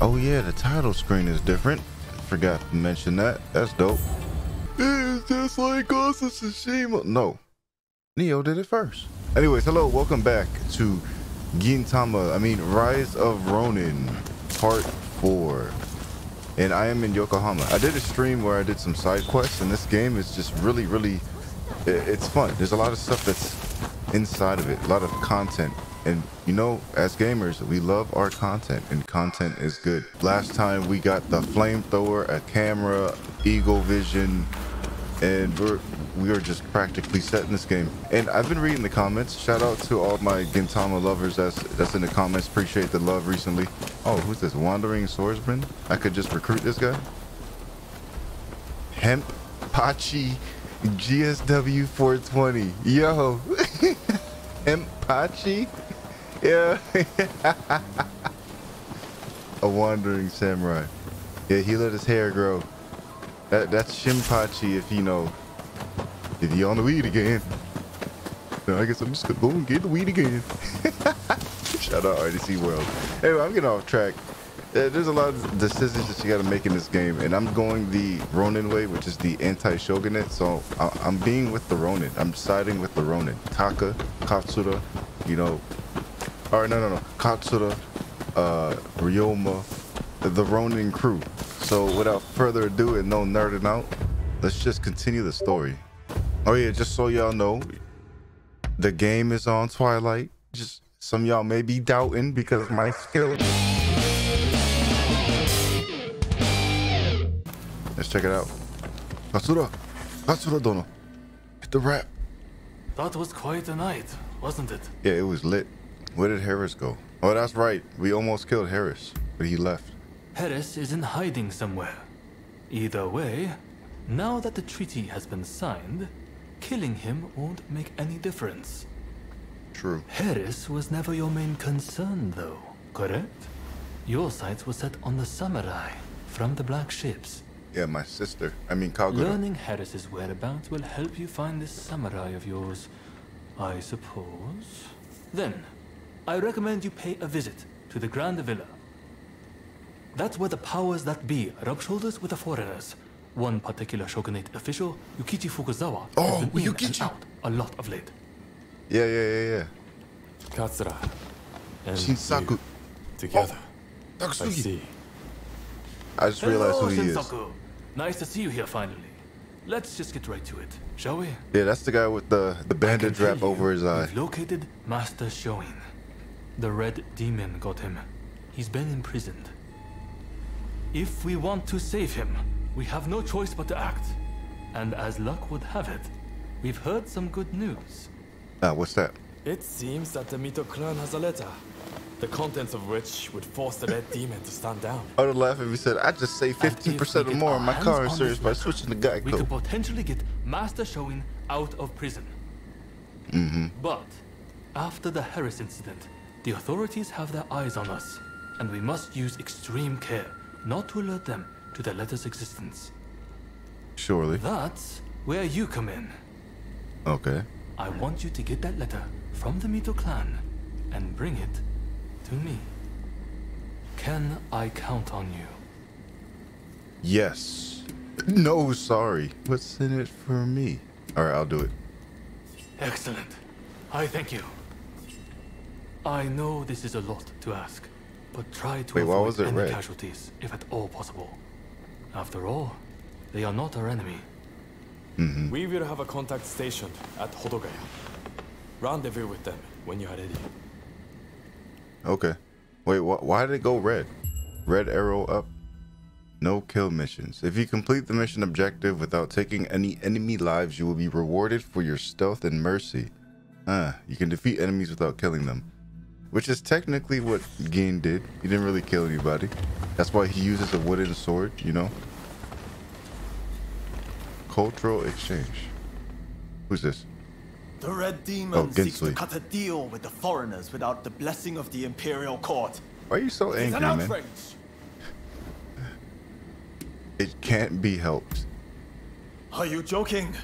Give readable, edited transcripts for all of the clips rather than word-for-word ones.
Oh yeah, the title screen is different. Forgot to mention that. That's dope. It's just like Ghost of Tsushima. No, Neo did it first. Anyways, hello, welcome back to Gintama. I mean, Rise of Ronin, Part 4. And I am in Yokohama. I did a stream where I did some side quests, and this game is just really, it's fun. There's a lot of stuff that's inside of it, a lot of content. And you know, as gamers, we love our content, and content is good. Last time we got the flamethrower, a camera, eagle vision, and we are just practically set in this game. And I've been reading the comments. Shout out to all my Gintama lovers that's in the comments. Appreciate the love recently. Oh, who's this? Wandering Swordsman? I could just recruit this guy. Shimpachi GSW 420. Yo. Shimpachi? Yeah. A wandering samurai. Yeah, he let his hair grow. That's Shimpachi if you know. If you on the weed again. No, I guess I'm just gonna go and get the weed again. Shout out RDC World. Anyway, I'm getting off track. There's a lot of decisions that you gotta make in this game, and I'm going the Ronin way, which is the anti-shogunate. So I'm being with the Ronin. I'm siding with the Ronin. Taka, Katsura, you know. Alright, no. Katsura, Ryoma, the Ronin crew. So without further ado and no nerding out, let's just continue the story. Oh yeah, just so y'all know, the game is on Twilight. Just some y'all may be doubting because my skill. Let's check it out. Katsura, Katsura dono, hit the rap. That was quite a night, wasn't it? Yeah, it was lit. Where did Harris go? Oh, that's right. We almost killed Harris, but he left. Harris is in hiding somewhere. Either way, now that the treaty has been signed, killing him won't make any difference. True. Harris was never your main concern, though, correct? Your sights were set on the samurai from the black ships. Yeah, my sister. I mean, Kagura. Learning Harris's whereabouts will help you find this samurai of yours, I suppose. Then, I recommend you pay a visit to the Grand Villa. That's where the powers that be rub shoulders with the foreigners. One particular shogunate official, Yukichi Fukuzawa, has been in and out a lot of late. Yeah. Katsura and Shinsaku together. Oh, I just realized who he is. Nice to see you here finally. Let's just get right to it, shall we? Yeah, that's the guy with the bandage wrap over his eye. We've located Master Shoin. The Red Demon got him. He's been imprisoned. If we want to save him, we have no choice but to act. And as luck would have it, we've heard some good news. What's that? It seems that the Mito clan has a letter, the contents of which would force the Red Demon to stand down. I would laugh if he said, I just save 15% or more on my car insurance by switching the Geico. We could potentially get Master Shoin out of prison. But after the Harris incident, the authorities have their eyes on us, and we must use extreme care not to alert them to the letter's existence. Surely. That's where you come in. Okay. I want you to get that letter from the Mito clan and bring it to me. Can I count on you? Yes. No, sorry. What's in it for me? All right, I'll do it. Excellent. I thank you. I know this is a lot to ask, but try to avoid any casualties if at all possible. After all, they are not our enemy. We will have a contact station at Hodogaya. Rendezvous with them when you are ready. Okay. Wait, why did it go red? Red arrow up. No kill missions. If you complete the mission objective without taking any enemy lives, you will be rewarded for your stealth and mercy. You can defeat enemies without killing them, which is technically what Gin did. He didn't really kill anybody. That's why he uses a wooden sword, you know. Cultural exchange. Who's this? The Red Demon seeks to cut a deal with the foreigners without the blessing of the Imperial Court. Why are you so angry, man? It can't be helped. Are you joking?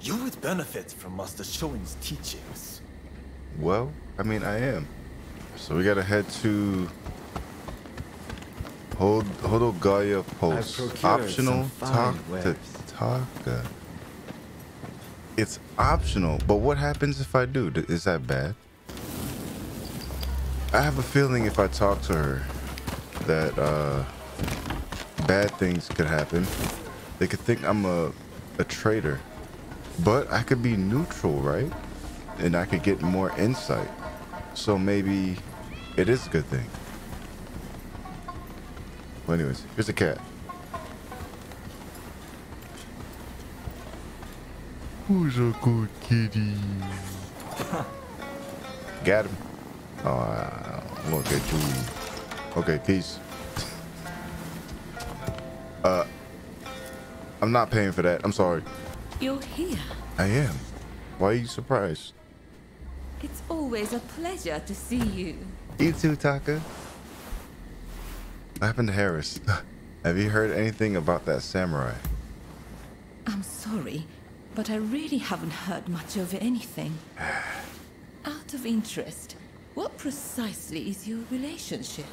You would benefit from Master Shoin's teachings. Well, I mean, I am. So we gotta head to Hodogaya Post. Optional Taka. It's optional, but what happens if I do? Is that bad? I have a feeling if I talk to her that bad things could happen. They could think I'm a traitor, but I could be neutral, right? And I could get more insight. So maybe it is a good thing. Well, anyways, here's a cat. Who's a good kitty? Got him. Oh, look at you. Okay, peace. I'm not paying for that. I'm sorry. You're here. I am. Why are you surprised? It's always a pleasure to see you. You too, Taka. What happened to Harris? Have you heard anything about that samurai? I'm sorry, but I really haven't heard much over anything. Out of interest, what precisely is your relationship?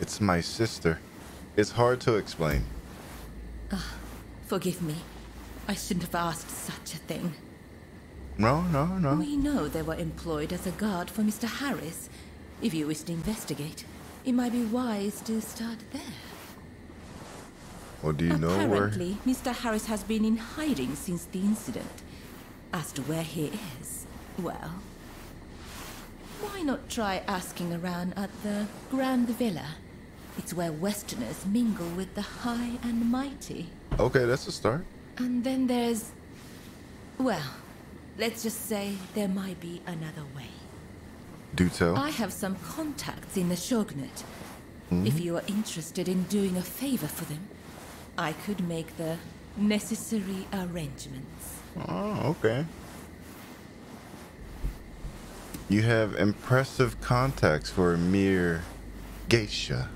It's my sister. It's hard to explain. Forgive me. I shouldn't have asked such a thing. No, no, no. We know they were employed as a guard for Mr. Harris. If you wish to investigate, it might be wise to start there. Well, do you know where? Apparently, Mr. Harris has been in hiding since the incident. As to where he is, well, why not try asking around at the Grand Villa? It's where Westerners mingle with the high and mighty. Okay, that's a start. And then there's... well, let's just say there might be another way. Do tell. I have some contacts in the Shogunate. Mm-hmm. If you are interested in doing a favor for them, I could make the necessary arrangements. Oh, okay. You have impressive contacts for a mere geisha.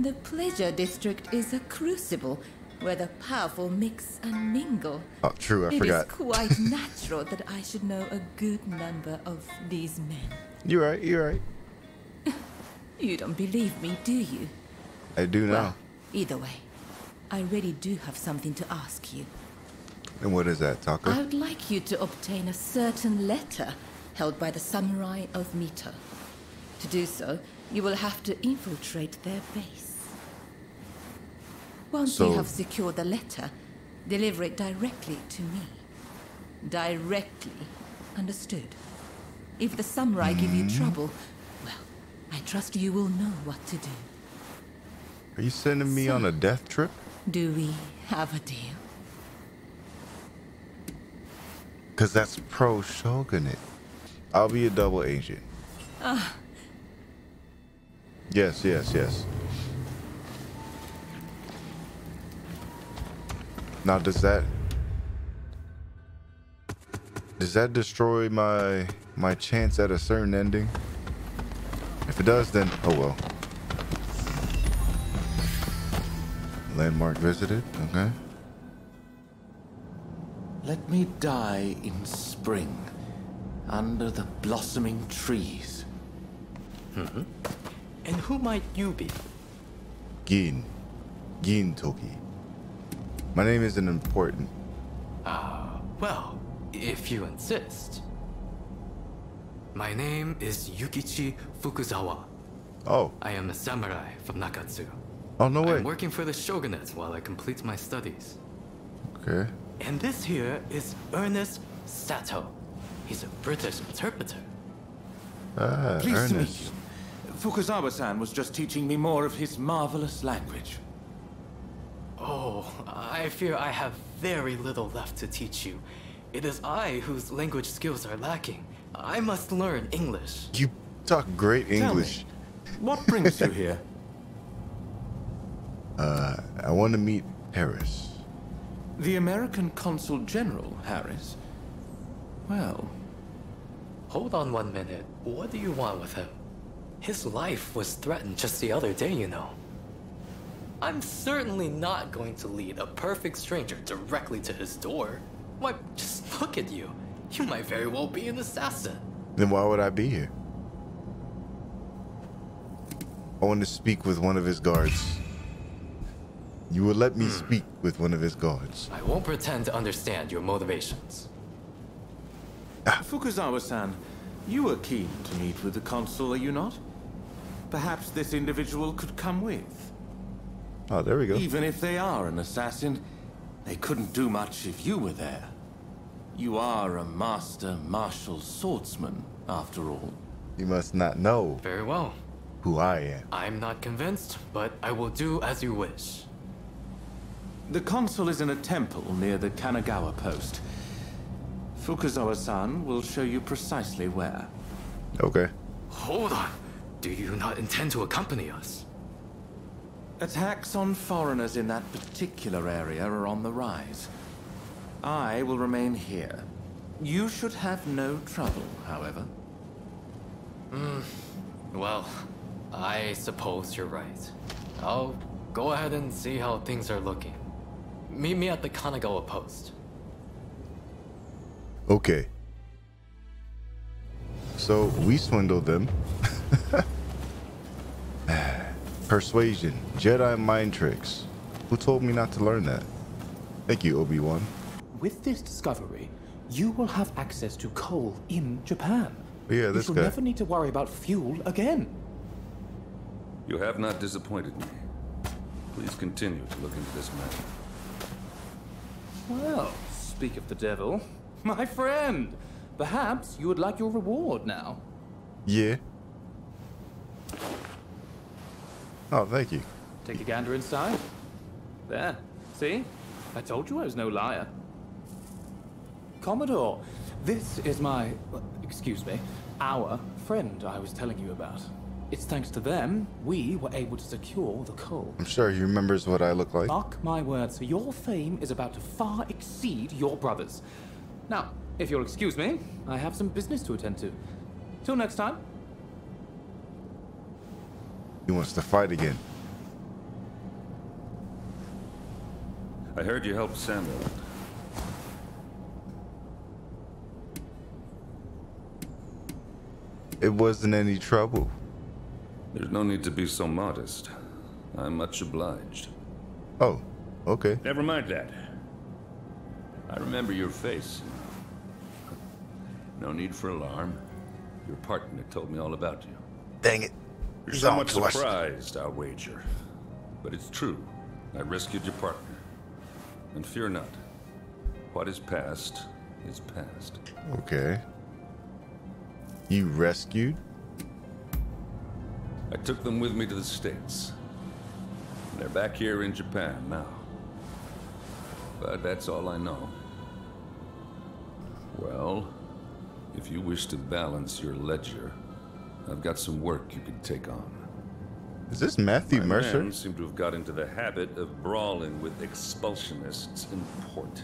The Pleasure District is a crucible where the powerful mix and mingle. Oh, true, I forgot. It is quite natural that I should know a good number of these men. You're right, you're right. You don't believe me, do you? I do now. Well, either way, I really do have something to ask you. And what is that, Taka? I would like you to obtain a certain letter held by the samurai of Mito. To do so, you will have to infiltrate their base. Once you have secured the letter, deliver it directly to me. Directly. Understood. If the samurai give you trouble, well, I trust you will know what to do. Are you sending me on a death trip? Do we have a deal? Because that's pro-shogunate. I'll be a double agent. Yes, yes, yes. Now, does that destroy my chance at a certain ending? If it does, then oh well. Landmark visited. Okay. Let me die in spring, under the blossoming trees. Mm-hmm. And who might you be? Gintoki. My name isn't important. Well, if you insist. My name is Yukichi Fukuzawa. Oh. I am a samurai from Nakatsu. Oh, no way. I'm working for the Shogunate while I complete my studies. Okay. And this here is Ernest Sato. He's a British interpreter. Pleased Ernest. To meet you. Fukuzawa-san was just teaching me more of his marvelous language. Oh, I fear I have very little left to teach you. It is I whose language skills are lacking. I must learn English. You talk great English. Tell me, what brings you here? I want to meet Harris. The American Consul General, Harris? Well... hold on 1 minute. What do you want with him? His life was threatened just the other day, you know. I'm certainly not going to lead a perfect stranger directly to his door. Why, just look at you. You might very well be an assassin. Then why would I be here? I want to speak with one of his guards. You will let me speak with one of his guards. I won't pretend to understand your motivations. Fukuzawa-san, you were keen to meet with the consul, are you not? Perhaps this individual could come with. Oh, there we go. Even if they are an assassin, they couldn't do much if you were there. You are a master martial swordsman, after all. You must not know. Very well. Who I am. I'm not convinced, but I will do as you wish. The consul is in a temple near the Kanagawa post. Fukuzawa-san will show you precisely where. Okay. Hold on. Do you not intend to accompany us? Attacks on foreigners in that particular area are on the rise. I will remain here. You should have no trouble, however. Well, I suppose you're right. I'll go ahead and see how things are looking. Meet me at the Kanagawa post. Okay. So we swindled them. Persuasion, Jedi mind tricks. Who told me not to learn that? Thank you, Obi-Wan. With this discovery, you will have access to coal in Japan. Yeah, this guy. You'll never need to worry about fuel again. You have not disappointed me. Please continue to look into this matter. Well, speak of the devil. My friend, perhaps you would like your reward now. Yeah. Oh, thank you. Take a gander inside. There. See? I told you I was no liar. Commodore, this is my... excuse me, our friend I was telling you about. It's thanks to them we were able to secure the coal. I'm sure he remembers what I look like. Mark my words, your fame is about to far exceed your brother's. Now, if you'll excuse me, I have some business to attend to. Till next time. He wants to fight again. I heard you helped Samuel. It wasn't any trouble. There's no need to be so modest. I'm much obliged. Oh, okay. Never mind that. I remember your face. No need for alarm. Your partner told me all about you. Dang it. You're somewhat surprised, I'll wager. But it's true. I rescued your partner. And fear not. What is past is past. Okay. You rescued? I took them with me to the States. They're back here in Japan now. But that's all I know. Well, if you wish to balance your ledger, I've got some work you could take on. Is this Matthew Mercer? My men seem to have got into the habit of brawling with expulsionists in port.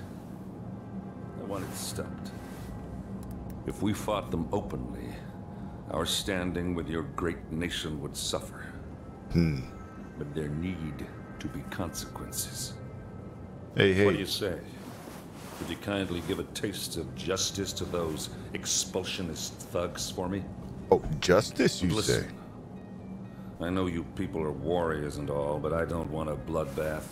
I want it stopped. If we fought them openly, our standing with your great nation would suffer. But there need to be consequences. Hey. What do you say? Would you kindly give a taste of justice to those expulsionist thugs for me? Oh, justice, you say? I know you people are warriors and all, but I don't want a bloodbath.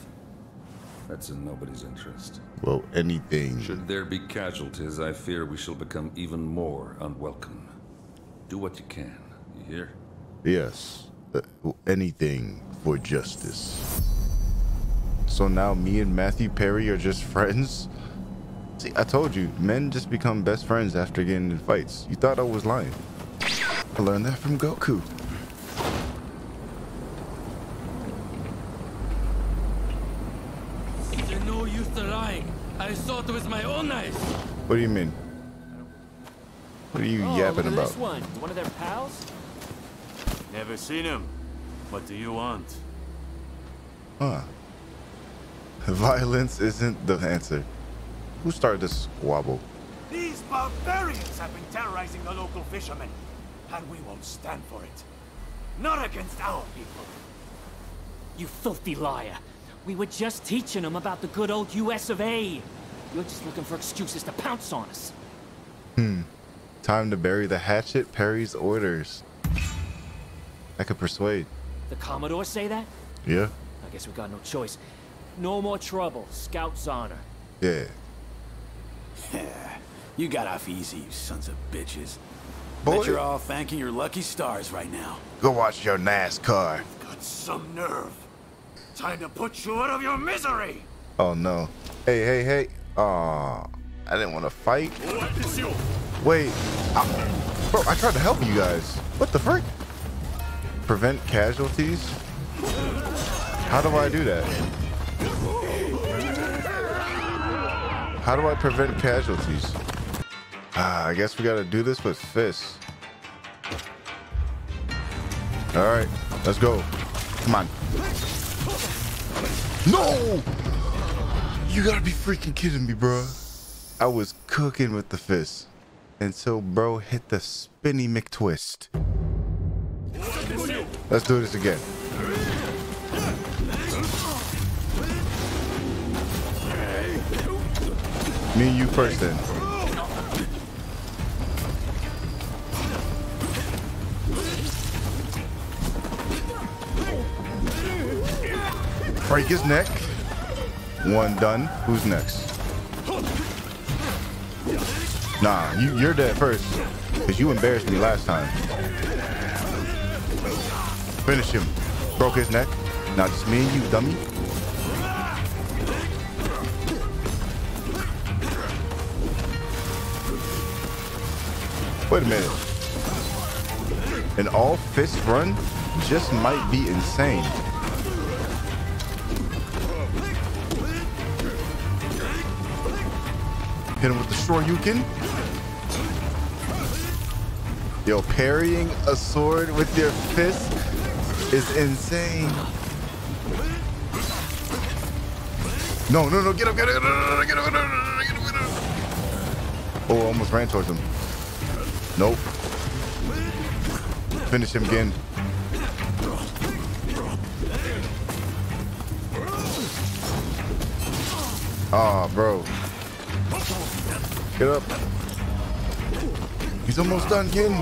That's in nobody's interest. Well, anything. Should there be casualties, I fear we shall become even more unwelcome. Do what you can, you hear? Yes. Anything for justice. So now me and Matthew Perry are just friends? See, I told you, men just become best friends after getting in fights. You thought I was lying. I learned that from Goku. I saw it with my own eyes. What do you mean? What are you yapping about? This one. One of their pals? Never seen him. What do you want? Huh. Violence isn't the answer. Who started this squabble? These barbarians have been terrorizing the local fishermen, and we won't stand for it. Not against our people. You filthy liar. We were just teaching them about the good old US of A. You're just looking for excuses to pounce on us. Time to bury the hatchet. Perry's orders. I could persuade. The Commodore say that? Yeah. I guess we got no choice. No more trouble. Scout's honor. Yeah. Yeah. You got off easy, you sons of bitches. Boy. Bet you're all thanking your lucky stars right now. Go watch your NASCAR. You've got some nerve. Time to put you out of your misery. Oh no. Hey, hey, hey. Aw. I didn't want to fight. Wait. Bro, I tried to help you guys. What the frick? Prevent casualties? How do I do that? How do I prevent casualties? I guess we gotta do this with fists. Alright, let's go. Come on. No! You gotta be freaking kidding me, bro. I was cooking with the fists. And so bro hit the spinny McTwist. Let's do this again. Me and you first then. Break his neck. One done. Who's next? Nah, you're dead first. Because you embarrassed me last time. Finish him. Broke his neck. Now just me and you, dummy. Wait a minute. An all fist run just might be insane. Hit him with the shoryuken. Yo, parrying a sword with your fist is insane. No, no, no, get up, get up, get up, get up, get up, get up, get up. Oh, I almost ran towards him. Nope. Finish him again. Ah, bro. Get up. He's almost done, Ken.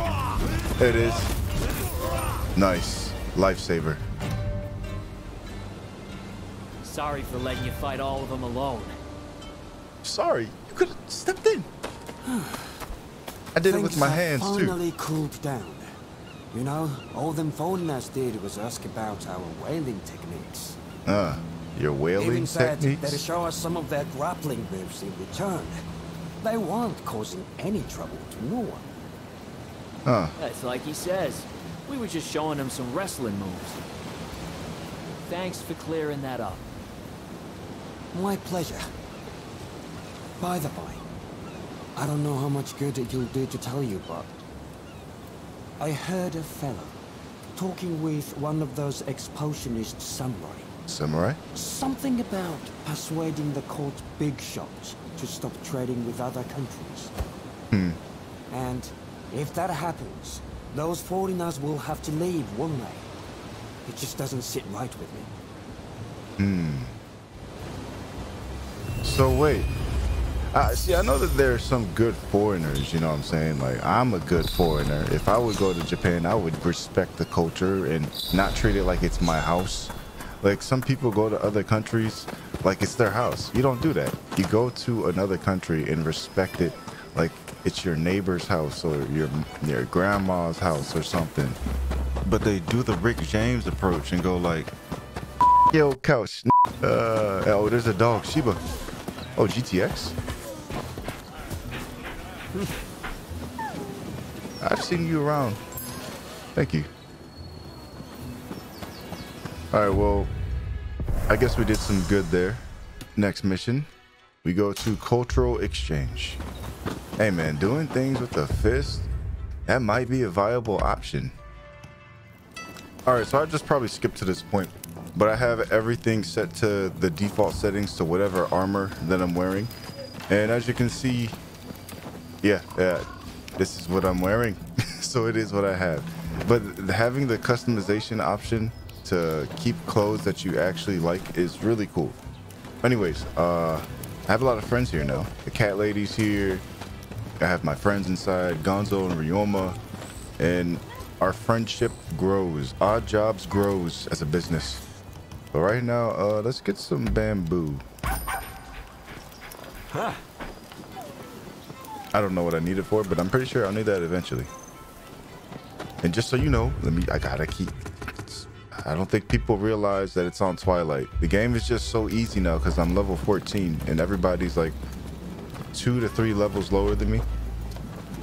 There it is. Nice. Lifesaver. Sorry for letting you fight all of them alone. Sorry? You could have stepped in. I did it with my hands, too. Finally cooled down. You know, all them foreigners did was ask about our whaling techniques. Your whaling even techniques? Even said they'd show us some of their grappling moves in return. They weren't causing any trouble to no one. That's like he says. We were just showing him some wrestling moves. Thanks for clearing that up. My pleasure. By the way, I don't know how much good it will do to tell you, but I heard a fellow talking with one of those expulsionist samurai. Samurai? Something about persuading the court big shots to stop trading with other countries. And if that happens, those foreigners will have to leave, won't they? It just doesn't sit right with me. So wait. See, I know that there are some good foreigners, you know what I'm saying? Like, I'm a good foreigner. If I would go to Japan, I would respect the culture and not treat it like it's my house. Like, some people go to other countries like it's their house. You don't do that. You go to another country and respect it like it's your neighbor's house or your grandma's house or something. But they do the Rick James approach and go like, yo, couch. Oh, there's a dog, Shiba. Oh, GTX? I've seen you around. Thank you. All right, well, I guess we did some good there. Next mission, we go to cultural exchange. Hey man, doing things with the fist, that might be a viable option. All right, so I just probably skipped to this point, but I have everything set to the default settings to whatever armor that I'm wearing. And as you can see, yeah, this is what I'm wearing. So it is what I have. But having the customization option to keep clothes that you actually like is really cool. Anyways, I have a lot of friends here now. The cat lady's here. I have my friends inside, Gonzo and Ryoma, and Our friendship grows. Odd jobs grows as a business. But right now, let's get some bamboo. Huh. I don't know what I need it for, but I'm pretty sure I'll need that eventually. And just so you know, I gotta keep. I don't think people realize that it's on Twilight. The game is just so easy now because I'm level 14 and everybody's like 2 to 3 levels lower than me.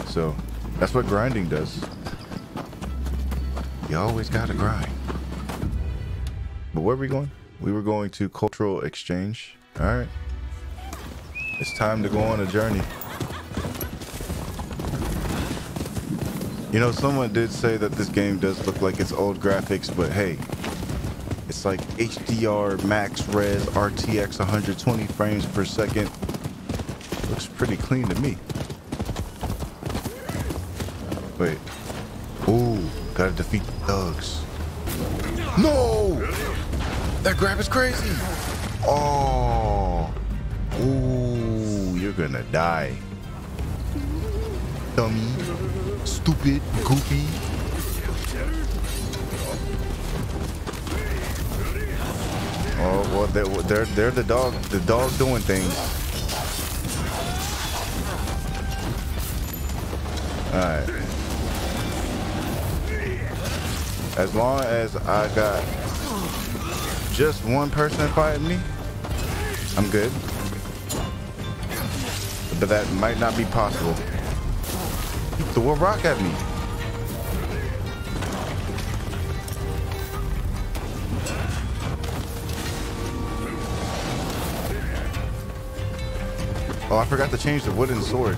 So that's what grinding does. You always gotta grind. But where are we going? We were going to cultural exchange. All right, it's time to go on a journey. You know, someone did say that this game does look like it's old graphics, but hey, it's like HDR, max res, RTX 120 frames per second. Looks pretty clean to me. Wait. Ooh, gotta defeat the thugs. No! That grab is crazy! Oh. Ooh, you're gonna die. Dummy. Stupid, goofy. Oh well, they're the dog doing things. All right. As long as I got just one person fighting me, I'm good. But that might not be possible. Threw a rock at me. Oh, I forgot to change the wooden sword.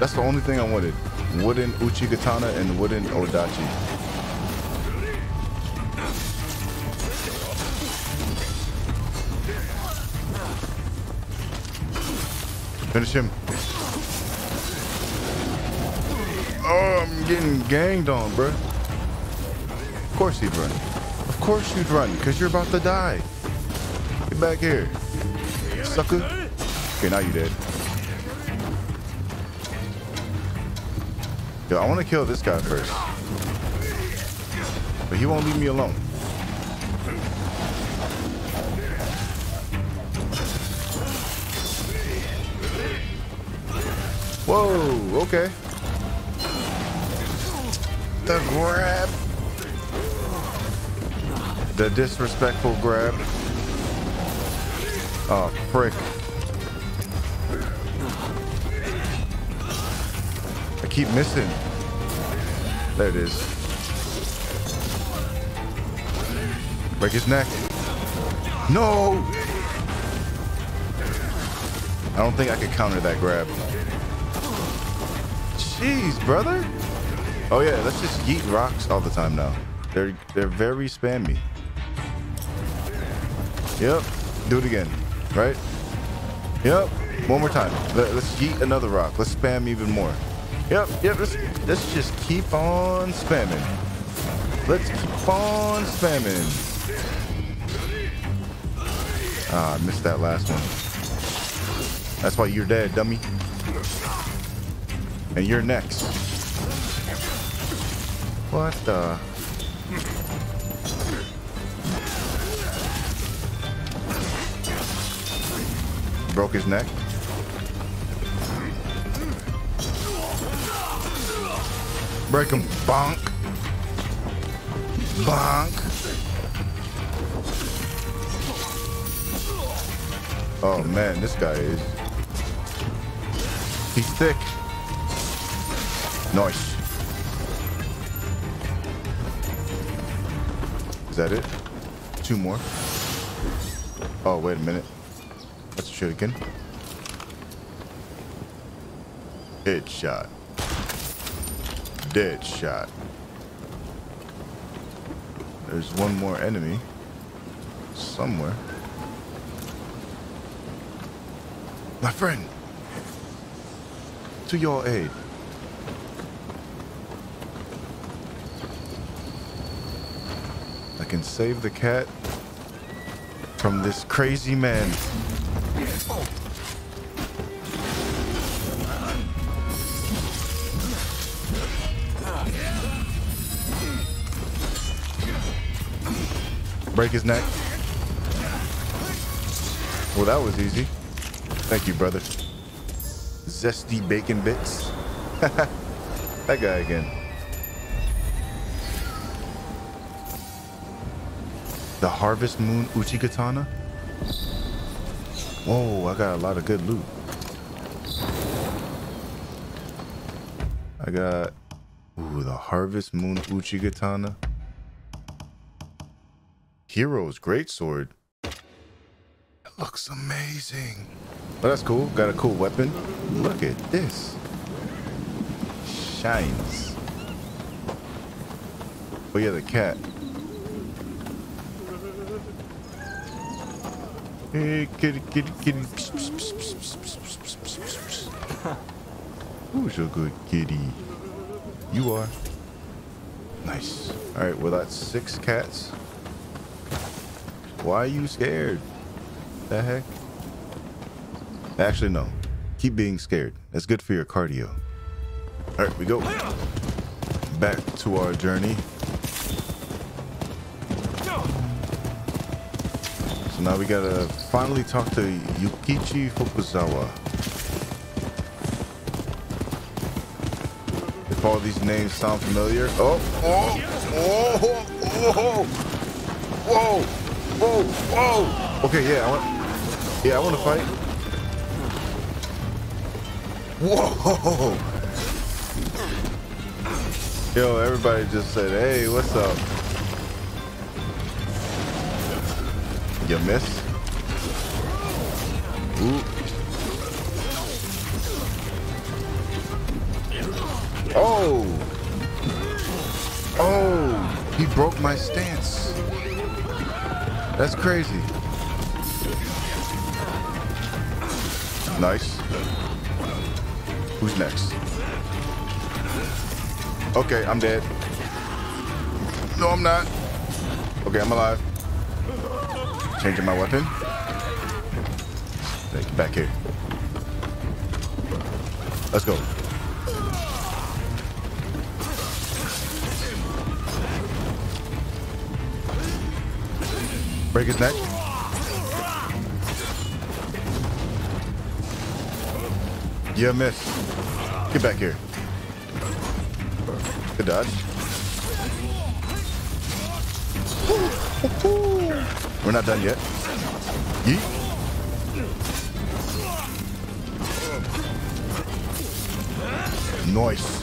That's the only thing I wanted. Wooden Uchigatana and wooden Odachi. Finish him. Oh, I'm getting ganged on, bro. Of course he'd run. Of course you'd run, because you're about to die. Get back here, sucker. Okay, now you dead. Yo, I want to kill this guy first. But he won't leave me alone. Whoa, okay. The grab, the disrespectful grab. Oh, frick. I keep missing. There it is. Break his neck. No! I don't think I could counter that grab. Jeez, brother. Oh yeah, let's just yeet rocks all the time now. They're very spammy. Yep, do it again, right? Yep, one more time. Let's yeet another rock. Let's spam even more. Yep. Let's just keep on spamming. Let's keep on spamming. Ah, I missed that last one. That's why you're dead, dummy. And you're next. What the? Broke his neck. Break him. Bonk. Bonk. Oh man, this guy is. He's thick. Nice. Is that it? Two more. Oh, wait a minute. Let's shoot again. Dead shot. Dead shot. There's one more enemy somewhere. My friend, to your aid. I can save the cat from this crazy man. break his neck. Well, that was easy. Thank you, brother. Zesty bacon bits. That guy again. The Harvest Moon Uchi Katana. Whoa, I got a lot of good loot. I got, ooh, the Harvest Moon Uchi Katana. Hero's Greatsword. That looks amazing. Well, that's cool. Got a cool weapon. Look at this. Shines. Oh yeah, the cat. Hey, kitty, kitty, kitty. Who's a good kitty? You are. Nice. All right, well, that's 6 cats. Why are you scared? The heck? Actually, no. Keep being scared. That's good for your cardio. All right, we go. Back to our journey. So now we gotta finally talk to Yukichi Fukuzawa. If all these names sound familiar. Oh, oh, oh, oh, whoa, whoa, whoa. Okay, yeah, I want to fight. Whoa. Yo, everybody just said, hey, what's up? You miss? Ooh. Oh! Oh! He broke my stance. That's crazy. Nice. Who's next? Okay, I'm dead. No, I'm not. Okay, I'm alive. Changing my weapon. Get back here. Let's go. Break his neck. Yeah, miss. Get back here. Good dodge. We're not done yet. Yeet. Nice.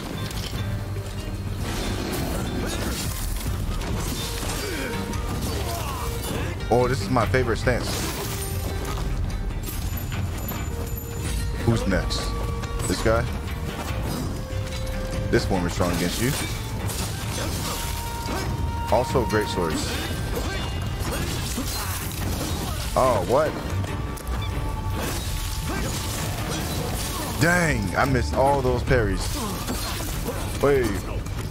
Oh, this is my favorite stance. Who's next? This guy? This one was strong against you. Also great swords. Oh, what? Dang, I missed all those parries. Wait,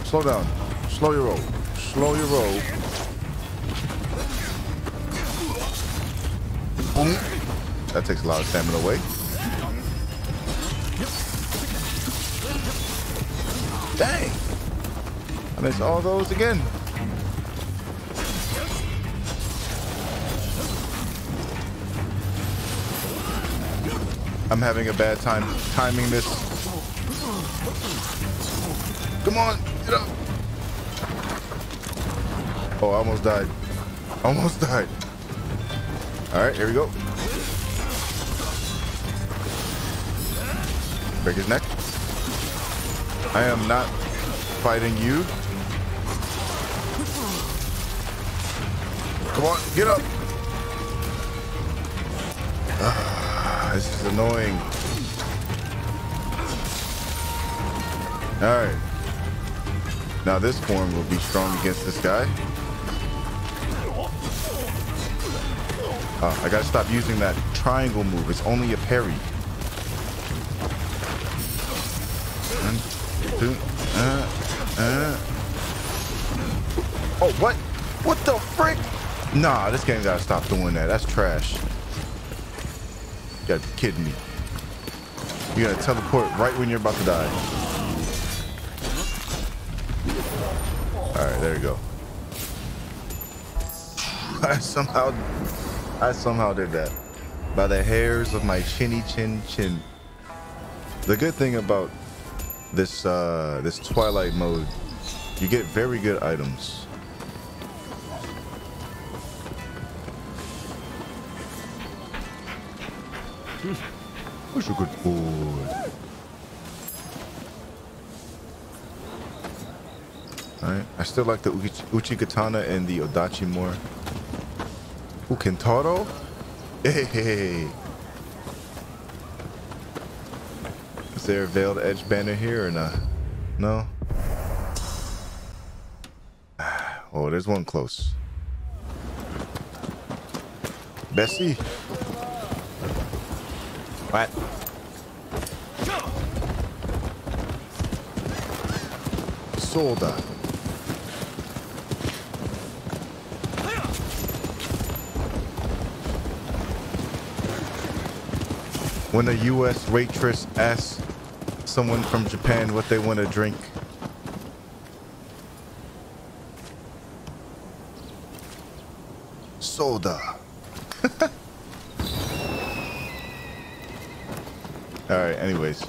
slow down. Slow your roll. Slow your roll. Boom. That takes a lot of stamina away. Dang. I missed all those again. I'm having a bad time timing this. Come on, get up. Oh, I almost died. Almost died. All right, here we go. Break his neck. I am not fighting you. Come on, get up. This is annoying. Alright. Now this form will be strong against this guy. I gotta stop using that triangle move. It's only a parry. 1, 2, Oh, what? What the frick? Nah, this game gotta stop doing that. That's trash. You gotta be kidding me. You gotta teleport right when you're about to die. Alright, there you go. I somehow did that. By the hairs of my chinny chin chin. The good thing about this this Twilight mode, you get very good items. What's a good boy? Alright, I still like the Uchi Katana and the Odachi more. Ooh, Kentaro? Hey! Is there a Veiled Edge banner here or not? No? Oh, there's one close. Bessie! What? Solda. When a U.S. waitress asks someone from Japan what they want to drink. Soda. Alright, anyways.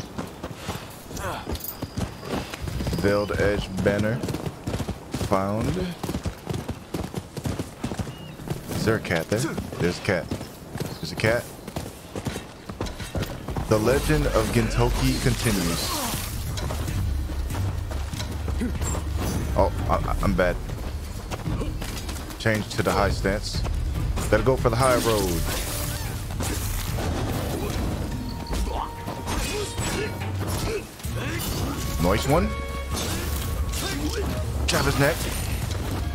Veiled Edge banner. Found. Is there a cat there? There's a cat. There's a cat. The legend of Gintoki continues. Oh, I'm bad. Change to the high stance. Better go for the high road. Nice one. Chop his neck.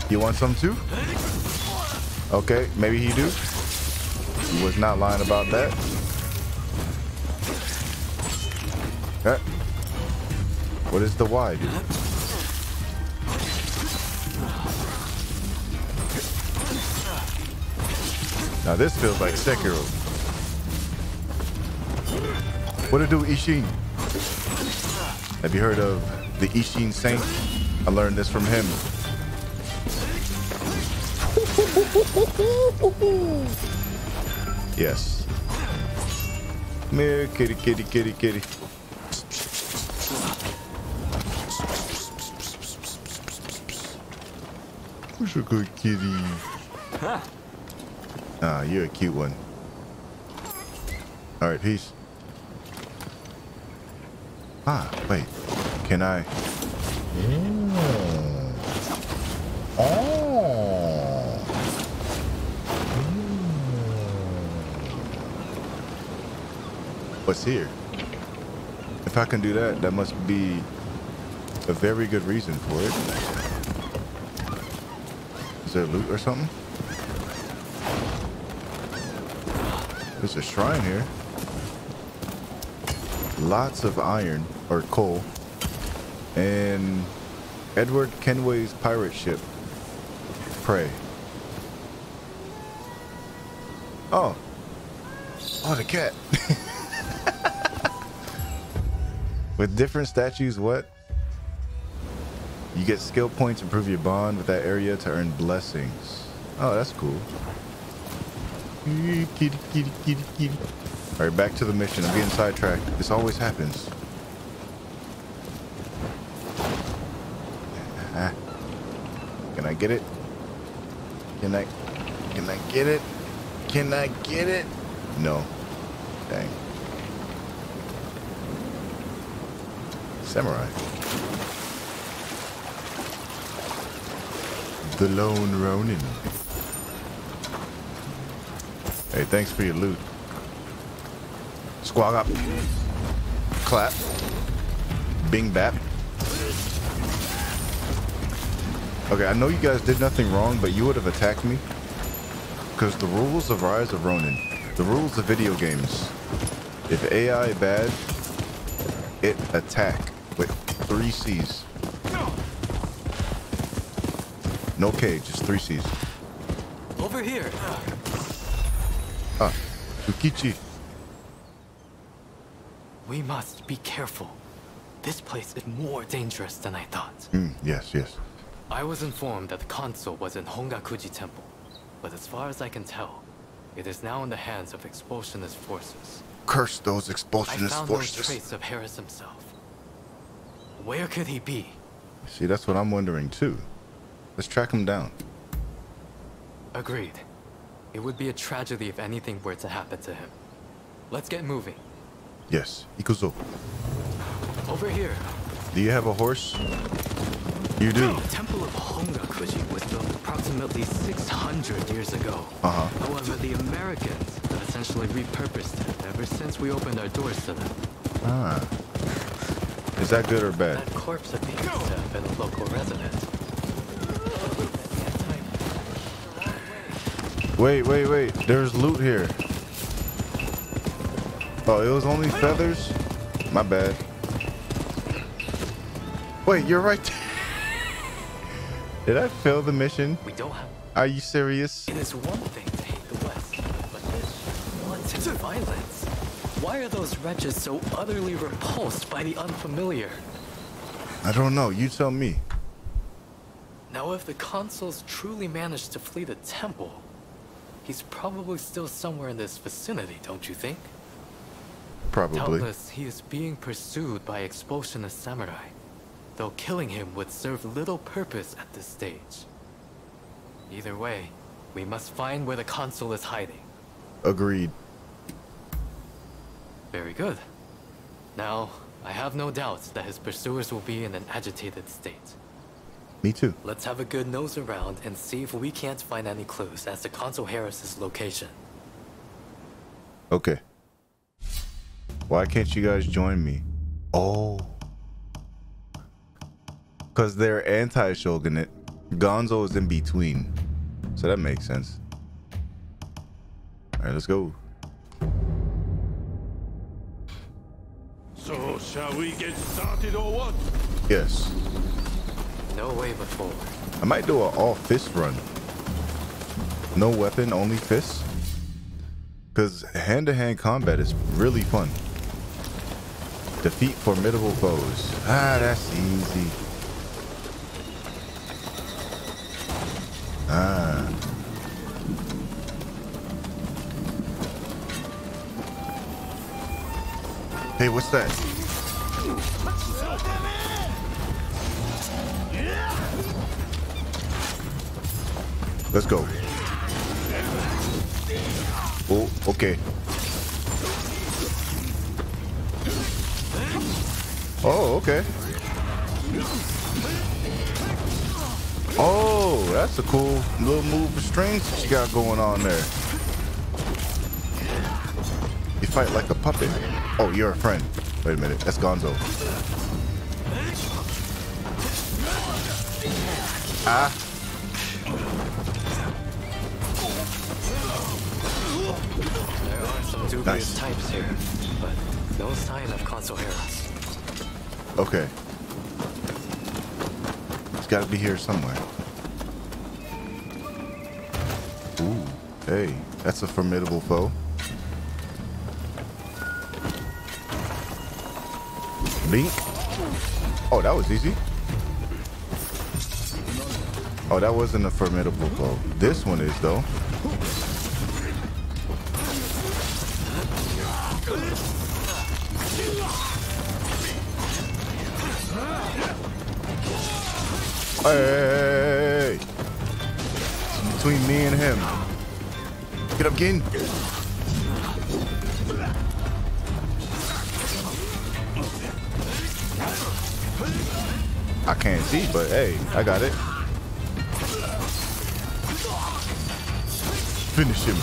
You want some too? Okay, maybe he do. He was not lying about that. What is the Y, dude? Now this feels like Sekiro. What to do, Isshin? Have you heard of the Isshin Saint? I learned this from him. Yes. Mere kitty, kitty, kitty, kitty. Who's a good kitty? Ah, you're a cute one. Alright, peace. Ah, wait. Can I? Mm. Oh. Mm. What's here? If I can do that, that must be a very good reason for it. Is there loot or something? There's a shrine here. Lots of iron or coal. And Edward Kenway's pirate ship. Prey. Oh. Oh, the cat. With different statues, what? You get skill points, improve your bond with that area to earn blessings. Oh, that's cool. Alright, back to the mission. I'm getting sidetracked. This always happens. Can I get it? Can I get it? Can I get it? No. Dang. Samurai. The Lone Ronin. Hey, thanks for your loot. Squawk up. Clap. Bing bap. Okay, I know you guys did nothing wrong, but you would have attacked me. Because the rules of Rise of Ronin, the rules of video games. If AI bad, it attack with 3 C's. No K, just 3 C's. Over here. Ah, Yukichi. We must be careful. This place is more dangerous than I thought. Yes, yes. I was informed that the consul was in Hongakuji Temple. but as far as I can tell, it is now in the hands of expulsionist forces. Curse those expulsionist forces. No trace of Harris himself. Where could he be? See, that's what I'm wondering too. Let's track him down. Agreed. It would be a tragedy if anything were to happen to him. Let's get moving. Yes, Ikuzo. Over here. Do you have a horse? You do. The temple of Hongakuji was built approximately 600 years ago. However, the Americans have essentially repurposed it ever since we opened our doors to them. Is that good or bad? That corpse appears to have been a local resident. Wait, wait, wait. There's loot here. Oh, it was only feathers? My bad. Wait, you're right there. Did I fail the mission? We don't have... Are you serious? It is one thing to hate the West, but this wanton violence. Why are those wretches so utterly repulsed by the unfamiliar? I don't know. You tell me. Now, if the consuls truly managed to flee the temple, he's probably still somewhere in this vicinity, don't you think? Probably. Doubtless, he is being pursued by expulsionist samurai, though killing him would serve little purpose at this stage. Either way, we must find where the consul is hiding. Agreed. Very good. Now, I have no doubts that his pursuers will be in an agitated state. Me too. Let's have a good nose around and see if we can't find any clues as to Consul Harris's location. Okay. Why can't you guys join me? Oh. Because they're anti-shogunate. Gonzo is in between. So that makes sense. Alright, let's go. So, shall we get started or what? Yes. No way but forward. I might do an all fist run. No weapon, only fists. Because hand-to-hand combat is really fun. Defeat formidable foes. Ah, that's easy. Ah. Hey, what's that? Let's go. Oh, okay. Oh, okay. Oh, that's a cool little move of strings that you got going on there. You fight like a puppet. Oh, you're a friend. Wait a minute, that's Gonzo. Ah. There are some dubious types here, but no sign of Consul Harris. Okay. It's got to be here somewhere. Ooh, hey, that's a formidable foe. Blink. Oh, that was easy. Oh, that wasn't a formidable foe. This one is, though. Hey, it's between me and him. Get up, Gin. I can't see, but hey, I got it. Finish him.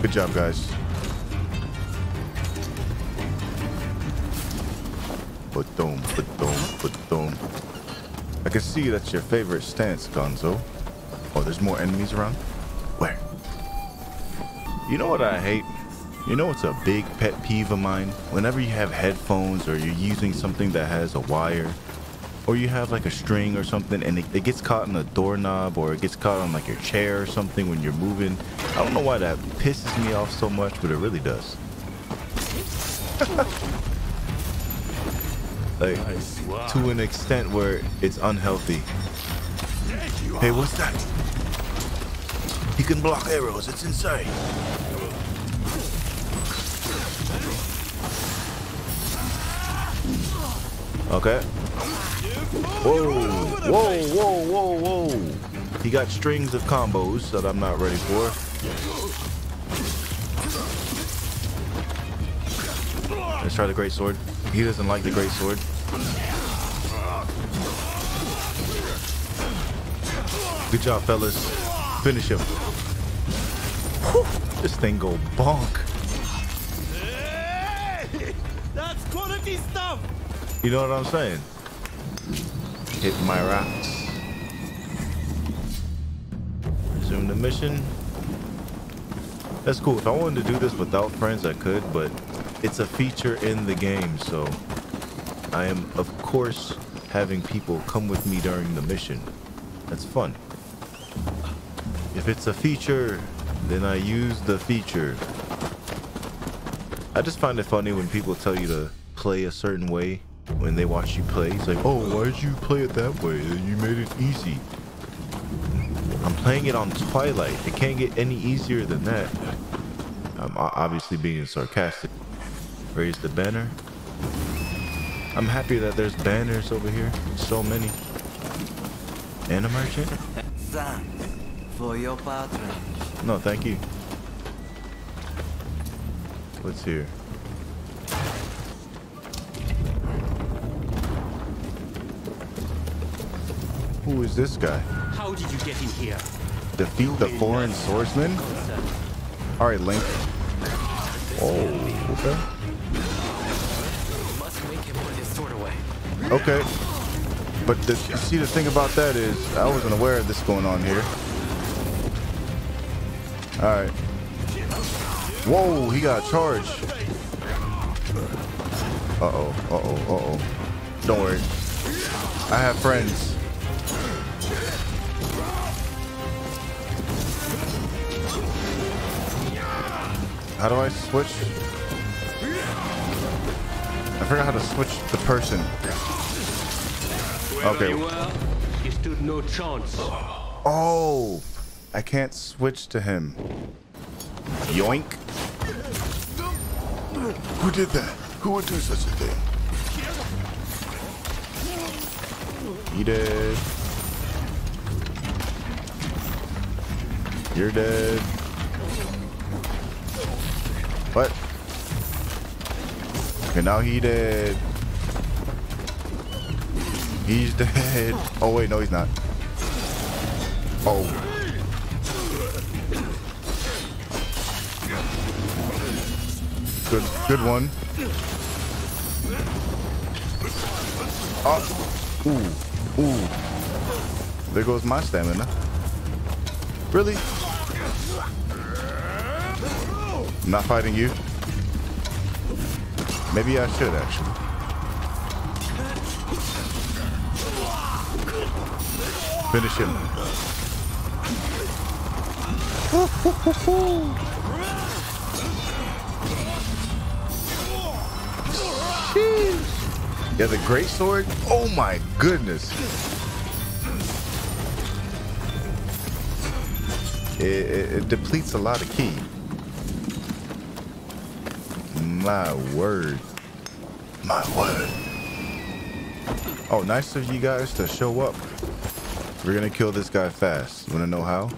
Good job, guys. Ba-dum, ba-dum, ba-dum. I can see that's your favorite stance, Gonzo. Oh, there's more enemies around? Where? You know what I hate? You know what's a big pet peeve of mine? Whenever you have headphones or you're using something that has a wire, or you have like a string or something and it gets caught in a doorknob or it gets caught on like your chair or something when you're moving. I don't know why that pisses me off so much, but it really does. like to an extent where it's unhealthy. Hey, what's that? He can block arrows. It's insane. Okay. Whoa, whoa, whoa, whoa, whoa. He got strings of combos that I'm not ready for. Let's try the great sword. He doesn't like the great sword. Good job, fellas. Finish him. Whew, this thing go bonk. Hey, that's quality stuff. You know what I'm saying? Hit my rocks. Resume the mission. That's cool. If I wanted to do this without friends, I could, but it's a feature in the game, so I am, of course, having people come with me during the mission. That's fun. If it's a feature, then I use the feature. I just find it funny when people tell you to play a certain way when they watch you play. It's like, oh, why did you play it that way? You made it easy. I'm playing it on Twilight. It can't get any easier than that. I'm obviously being sarcastic. Raise the banner. I'm happy that there's banners over here. So many. And a merchant? Thanks for your patronage. No, thank you. What's here? Who is this guy? How did you get in here? Defeat the foreign swordsman? Alright, Link. Oh, okay. Okay, but see, the thing about that is I wasn't aware of this going on here. All right. Whoa, he got charged. Uh-oh, uh-oh, uh-oh. Don't worry. I have friends. How do I switch? I forgot how to switch the person. Okay. You stood no chance. Oh, I can't switch to him. Yoink. Who did that? Who would do such a thing? He dead. You're dead. What? Okay, now he dead. He's dead. Oh wait, no, he's not. Oh. Good one. Oh. Ooh. Ooh. There goes my stamina. Really? I'm not fighting you. Maybe I should actually. Finish him. Yeah, the great sword. Oh my goodness. It depletes a lot of ki. My word. My word. Oh, nice of you guys to show up. We're gonna kill this guy fast. You wanna know how?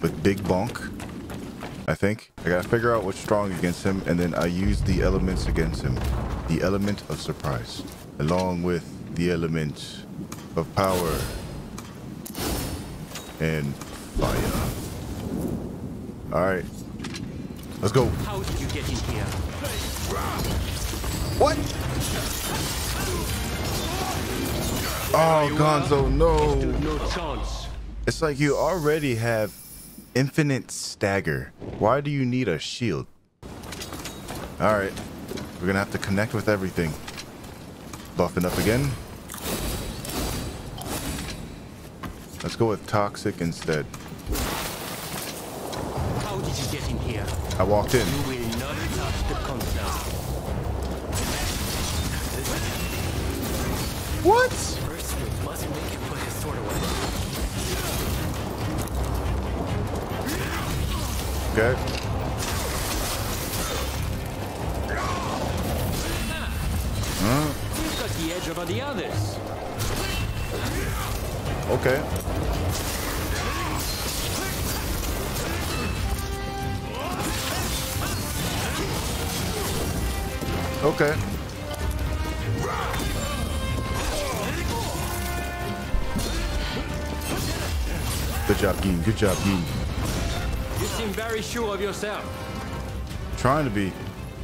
With Big Bonk, I think. I gotta figure out what's strong against him, and then I use the elements against him. The element of surprise, along with the element of power and fire. All right, let's go. How did you get in here? What? Oh, Gonzo, no. It's like you already have infinite stagger. Why do you need a shield? All right. We're going to have to connect with everything. Buffing up again. Let's go with toxic instead. How did you get in here? I walked in. You will not touch the concept. What? First, we must make him put his sword away. Okay. We've got the edge over the others. Okay. Okay. Good job, Gene. Good job, Gene. You seem very sure of yourself. Trying to be.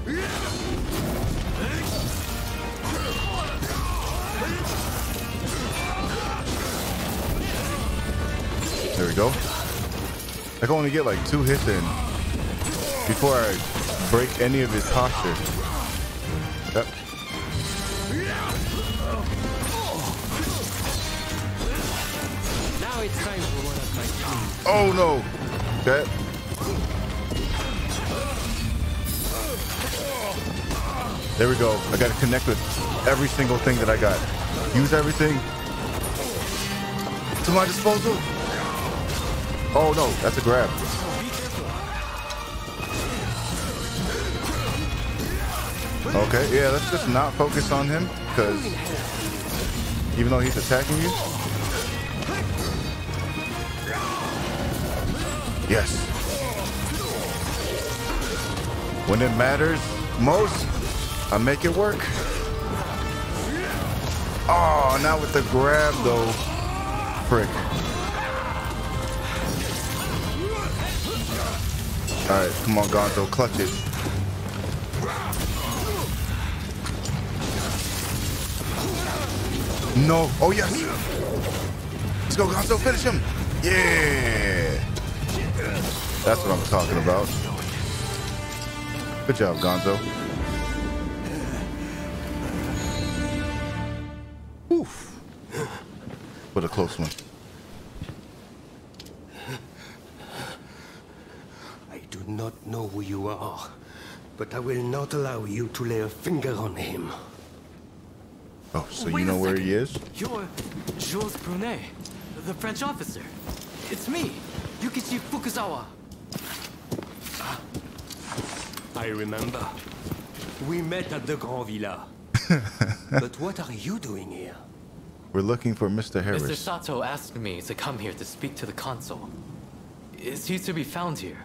There we go. I can only get like 2 hits in before I break any of his posture. Yep. Now it's time for one of my teams. Oh no! That. There we go. I gotta connect with every single thing that I got. Use everything to my disposal. Oh no, that's a grab. Okay, yeah, let's just not focus on him, because even though he's attacking you. Yes. When it matters most, I make it work. Oh, not with the grab though. Frick. Alright, come on, Gonzo, clutch it. No. Oh, yes. Let's go, Gonzo. Finish him. Yeah. That's what I'm talking about. Good job, Gonzo. Oof. What a close one. I do not know who you are, but I will not allow you to lay a finger on him. Oh, so you know where he is? You're Jules Brunet, the French officer. It's me, Yukichi Fukuzawa. I remember. We met at the Grand Villa. But what are you doing here? We're looking for Mr. Harris. Mr. Sato asked me to come here to speak to the consul. Is he to be found here?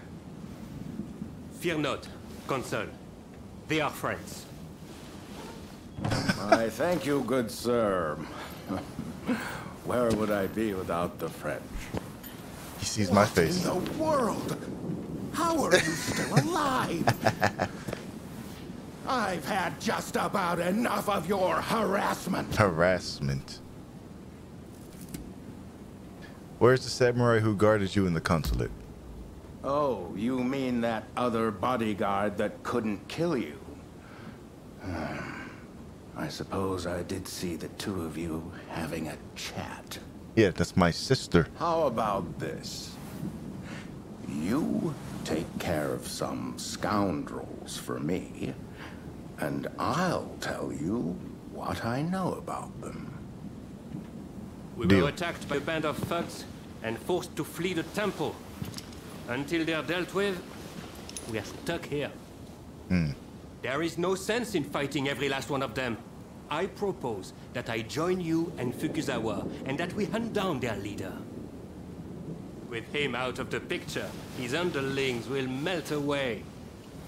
Fear not, consul. They are friends. I thank you, good sir. Where would I be without the French? He sees my face. What in the world? How are you still alive? I've had just about enough of your harassment. Harassment. Where's the samurai who guarded you in the consulate? Oh, you mean that other bodyguard that couldn't kill you? I suppose I did see the two of you having a chat. Yeah, that's my sister. How about this? You take care of some scoundrels for me, and I'll tell you what I know about them. We were attacked by a band of thugs and forced to flee the temple. Until they are dealt with, we are stuck here. Hmm. There is no sense in fighting every last one of them. I propose that I join you and Fukuzawa, and that we hunt down their leader. With him out of the picture, his underlings will melt away.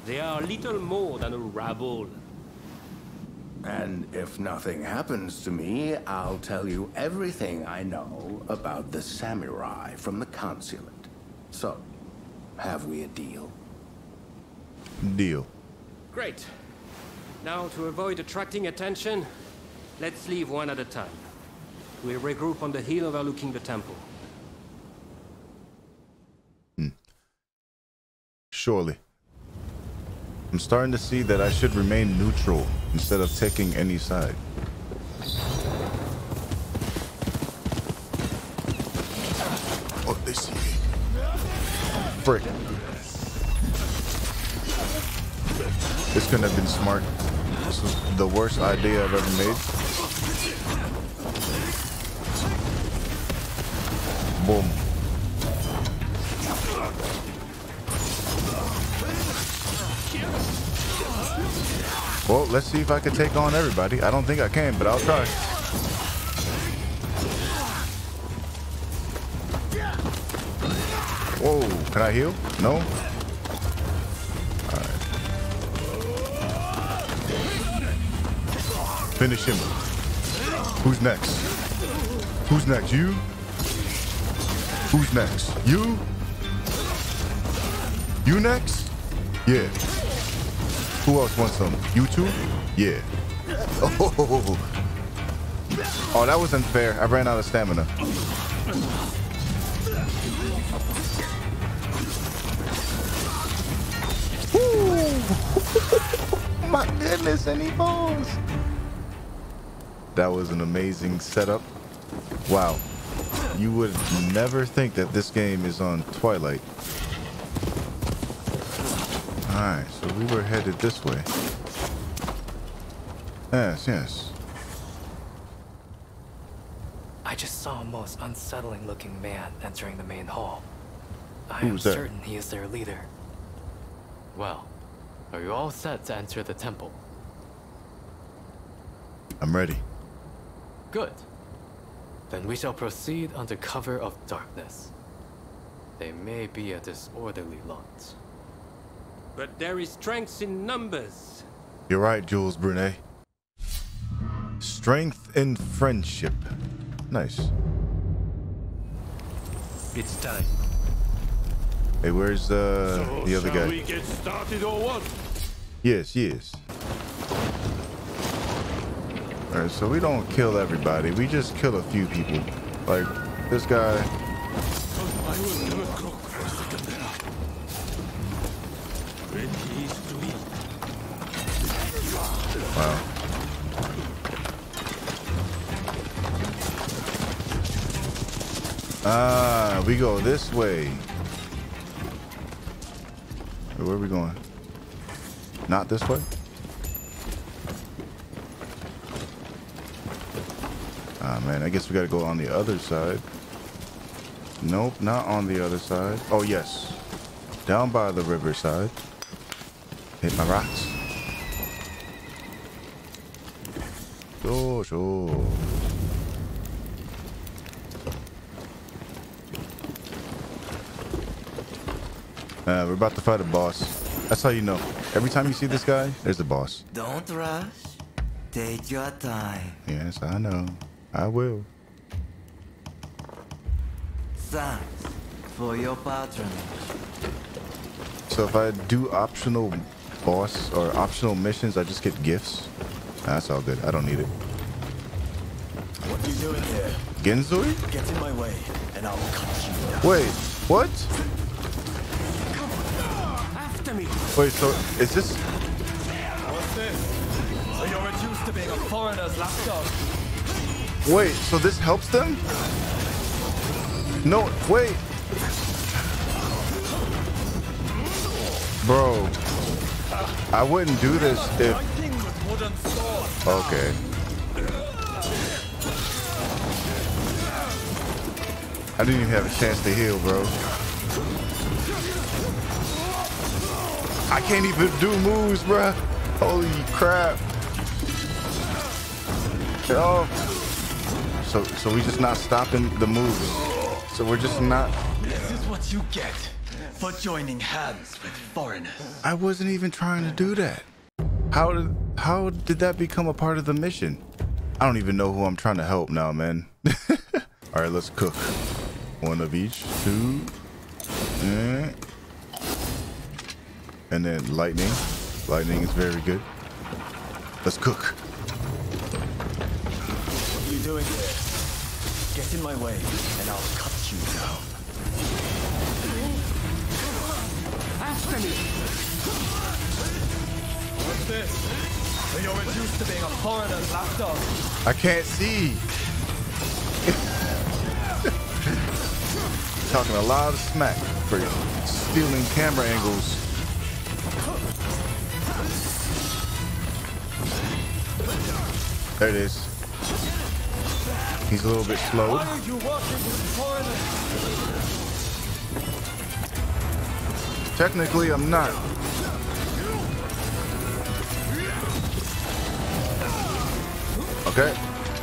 They are little more than a rabble. And if nothing happens to me, I'll tell you everything I know about the samurai from the consulate. So, have we a deal? Deal. Great. Now, to avoid attracting attention, let's leave one at a time. We'll regroup on the hill overlooking the temple. Hmm. Surely. I'm starting to see that I should remain neutral instead of taking any side. Oh, they see me. Frick. This couldn't have been smart. This was the worst idea I've ever made. boom. Well, let's see if I can take on everybody. I don't think I can, but I'll try. Whoa, can I heal? No? All right. Finish him. Who's next? Who's next? You? Who's next? You? You next? Yeah. Who else wants some? You two? Yeah. Oh. Oh, that was unfair. I ran out of stamina. Ooh. My goodness, and he falls. That was an amazing setup. Wow. You would never think that this game is on Twilight. Alright, so we were headed this way. Yes, yes. I just saw a most unsettling looking man entering the main hall. I am certain he is their leader. Well, are you all set to enter the temple? I'm ready. Good. Then we shall proceed under cover of darkness. They may be a disorderly lot. But there is strength in numbers. You're right, Jules Brunet. Strength in friendship. Nice. It's time. Hey, where's the other guy? We get started or what? Yes, yes. All right, so we don't kill everybody. We just kill a few people. Like this guy. I will never cook. Wow. Ah, we go this way. Where are we going? Not this way? Ah, man, I guess we gotta go on the other side. Nope, not on the other side. Oh, yes. Down by the riverside. Hit my rocks. Sure, sure. We're about to fight a boss. That's how you know. Every time you see this guy, there's a boss. Don't rush. Take your time. Yes, I know. I will. Thanks for your patronage. So if I do optional boss or optional missions, I just get gifts. That's all good. I don't need it. What are you doing here? Genzui? Get in my way and I'll cut you. Wait, what? Come on, after me. Wait, so is this? What's this? So you're reduced to being a foreigner's lapdog. Wait, so this helps them? No, wait. Bro, I wouldn't do this if... Okay. I didn't even have a chance to heal, bro. I can't even do moves, bro. Holy crap. Oh. So we just not stopping the moves. So we're just not... This is what you get for joining hands with foreigners. I wasn't even trying to do that. How did that become a part of the mission? I don't even know who I'm trying to help now, man. All right, let's cook. One of each, two, and then lightning. Lightning is very good. Let's cook. What are you doing here? Get in my way, and I'll cut you down. After me. What's this? So you're reduced to being a foreigner's lapdog. I can't see. Talking a lot of smack for stealing camera angles. There it is. He's a little bit slow. Why are you walking with foreigners? Technically, I'm not. Okay. You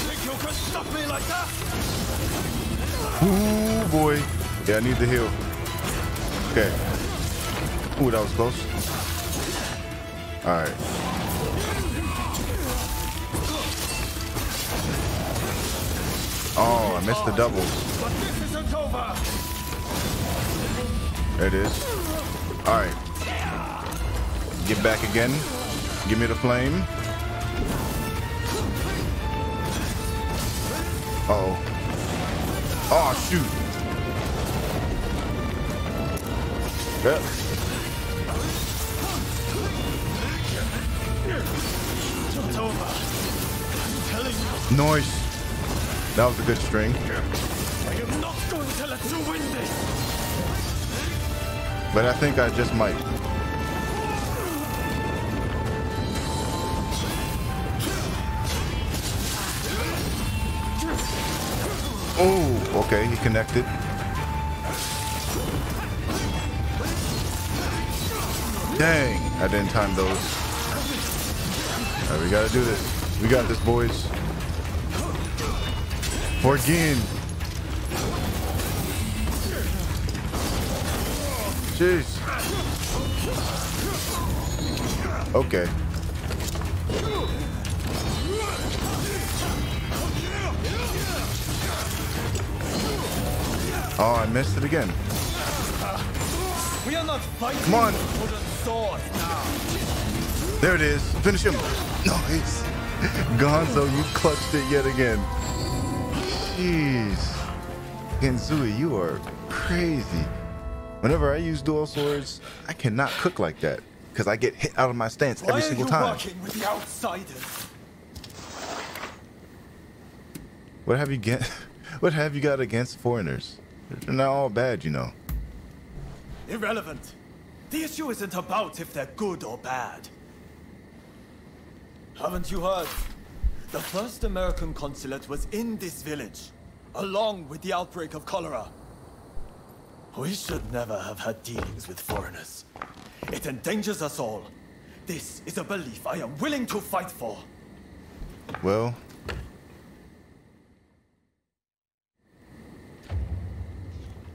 think you can stop me like that? Ooh, boy. Yeah, I need the heal. Okay. Ooh, that was close. Alright. Oh, I missed the double. But this isn't over. There it is. Alright. Get back again. Give me the flame. Uh-oh. Oh, shoot. Yep. It's over. I'm telling you. Nice. That was a good string. I am not going to let you win this. But I think I just might. Oh, okay, he connected. Dang, I didn't time those. All right, we gotta do this. We got this, boys. Again. Jeez. Okay. Oh, I missed it again. We are not fighting. Come on. There it is. Finish him. Nice. Gonzo, you clutched it yet again. Jeez. Genzui, you are crazy. Whenever I use dual swords, I cannot cook like that because I get hit out of my stance every single time. Why are you working with the outsiders? What have you got against foreigners? They're not all bad, you know. Irrelevant. The issue isn't about if they're good or bad. Haven't you heard? The first American consulate was in this village, along with the outbreak of cholera. We should never have had dealings with foreigners. It endangers us all. This is a belief I am willing to fight for. Well...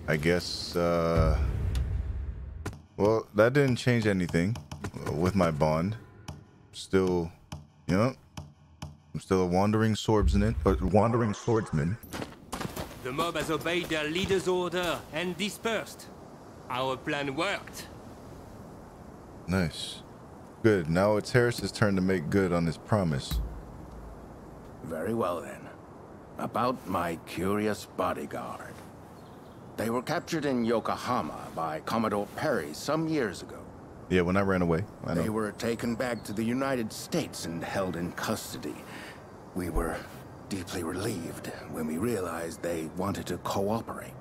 I guess, well, that didn't change anything with my bond. Still, you know, I'm still a wandering swordsman, The mob has obeyed their leader's order and dispersed. Our plan worked. Nice. Good. Now it's Harris's turn to make good on his promise. Very well, then. About my curious bodyguard. They were captured in Yokohama by Commodore Perry some years ago. Yeah, when I ran away. I know. They were taken back to the United States and held in custody. We were deeply relieved when we realized they wanted to cooperate.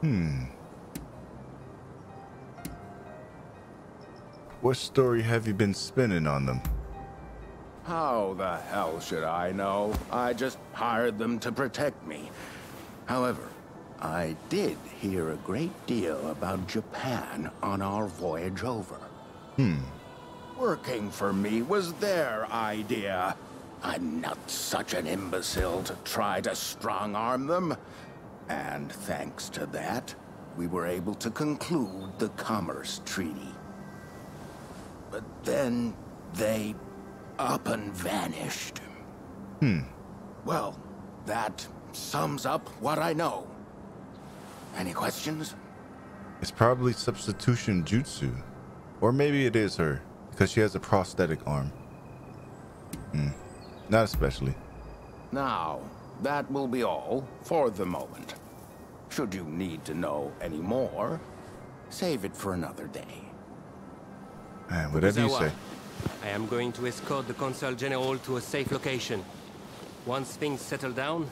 Hmm. What story have you been spinning on them? How the hell should I know? I just hired them to protect me. However, I did hear a great deal about Japan on our voyage over. Hmm. Working for me was their idea. I'm not such an imbecile to try to strong-arm them. And thanks to that, we were able to conclude the commerce treaty. But then they up and vanished. Hmm. Well, that... sums up what I know. Any questions? It's probably substitution jutsu. Or maybe it is her, because she has a prosthetic arm. Hmm. Not especially. Now, that will be all for the moment. Should you need to know any more, save it for another day. And whatever you say. I am going to escort the Consul General to a safe location. Once things settle down,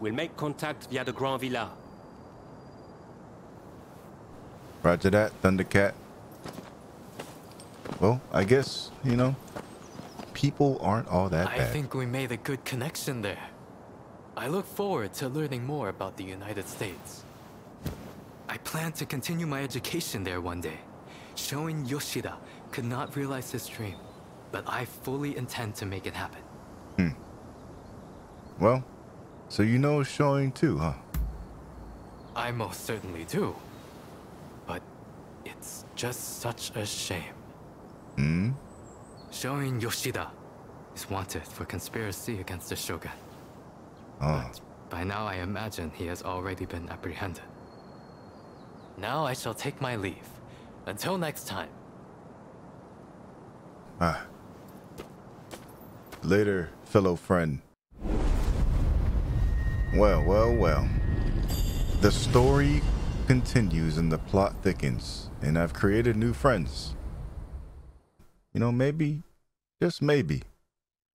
we'll make contact via the Grand Villa. Roger that, Thundercat. well, I guess, you know, people aren't all that bad. I think we made a good connection there. I look forward to learning more about the United States. I plan to continue my education there one day. Shoin Yoshida could not realize his dream, but I fully intend to make it happen. Hmm. Well, so you know Shoin too, huh? I most certainly do. But it's just such a shame. Hmm? Shoin Yoshida is wanted for conspiracy against the Shogun. Oh. But by now I imagine he has already been apprehended. Now I shall take my leave. Until next time. Ah. Later, fellow friend. Well, well, well. The story continues and the plot thickens, and I've created new friends. You know, maybe, just maybe,